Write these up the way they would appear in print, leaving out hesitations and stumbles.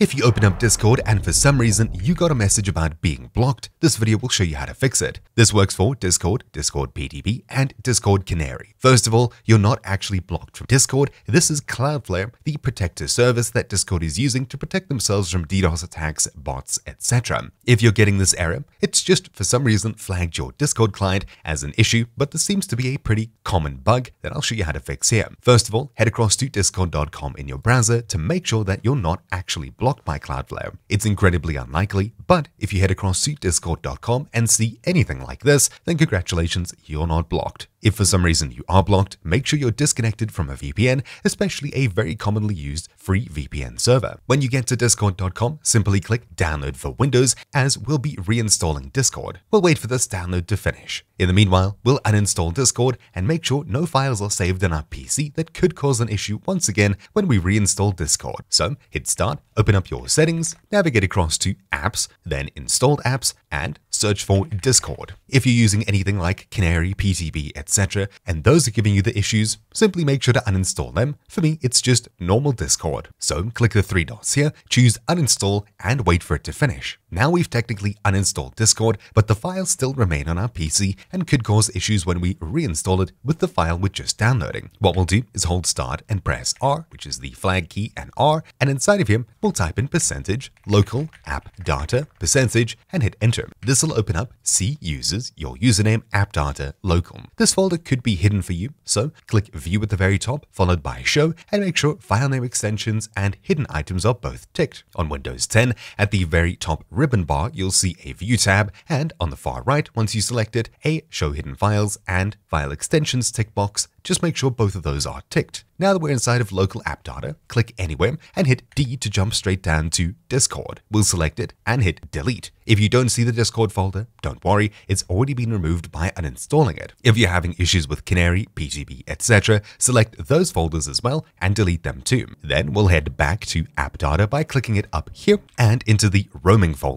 If you open up Discord and for some reason you got a message about being blocked, this video will show you how to fix it. This works for Discord, Discord PTB, and Discord Canary. First of all, you're not actually blocked from Discord. This is Cloudflare, the protector service that Discord is using to protect themselves from DDoS attacks, bots, etc. If you're getting this error, it's just for some reason flagged your Discord client as an issue, but this seems to be a pretty common bug that I'll show you how to fix here. First of all, head across to discord.com in your browser to make sure that you're not actually blocked by Cloudflare. It's incredibly unlikely, but if you head across to discord.com and see anything like this, then congratulations, you're not blocked. If for some reason you are blocked, make sure you're disconnected from a VPN, especially a very commonly used free VPN server. When you get to discord.com, simply click download for Windows, as we'll be reinstalling Discord. We'll wait for this download to finish. In the meanwhile, we'll uninstall Discord and make sure no files are saved in our PC that could cause an issue once again when we reinstall Discord. So hit start, open up your settings, navigate across to apps, then installed apps, and search for Discord. If you're using anything like Canary, PTB, etc., and those are giving you the issues, simply make sure to uninstall them. For me, it's just normal Discord. So click the three dots here, choose uninstall, and wait for it to finish. Now we've technically uninstalled Discord, but the files still remain on our PC and could cause issues when we reinstall it with the file we're just downloading. What we'll do is hold start and press R, which is the flag key and R, and inside of him, we'll type in percentage, local, app, data, percentage, and hit enter. This will open up C users, your username, app data, local. This folder could be hidden for you, so click view at the very top, followed by show, and make sure file name extensions and hidden items are both ticked. On Windows 10, at the very top ribbon bar, you'll see a view tab, and on the far right, once you select it, a show hidden files and file extensions tick box. Just make sure both of those are ticked. Now that we're inside of local app data, click anywhere and hit D to jump straight down to Discord. We'll select it and hit delete. If you don't see the Discord folder, don't worry, it's already been removed by uninstalling it. If you're having issues with Canary, PTB, etc., select those folders as well and delete them too. Then we'll head back to app data by clicking it up here and into the roaming folder.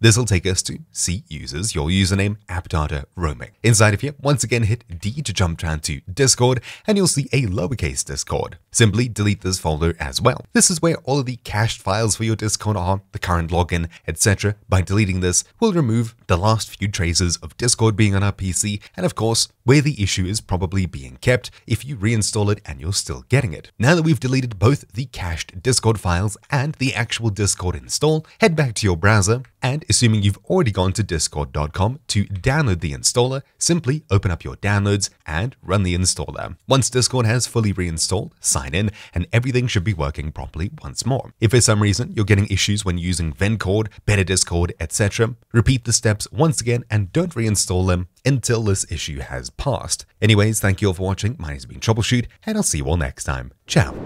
This will take us to C users, your username, app data, roaming. Inside of here, once again, hit D to jump down to Discord, and you'll see a lowercase Discord. Simply delete this folder as well. This is where all of the cached files for your Discord are, the current login, etc. By deleting this, we'll remove the last few traces of Discord being on our PC, and of course, where the issue is probably being kept if you reinstall it and you're still getting it. Now that we've deleted both the cached Discord files and the actual Discord install, head back to your browser, and assuming you've already gone to discord.com to download the installer, simply open up your downloads and run the installer. Once Discord has fully reinstalled, sign in, and everything should be working properly once more. If for some reason you're getting issues when using Vencord, Better Discord, etc., repeat the steps once again and don't reinstall them until this issue has passed. Anyways, thank you all for watching. My name's been TroubleChute, and I'll see you all next time. Ciao.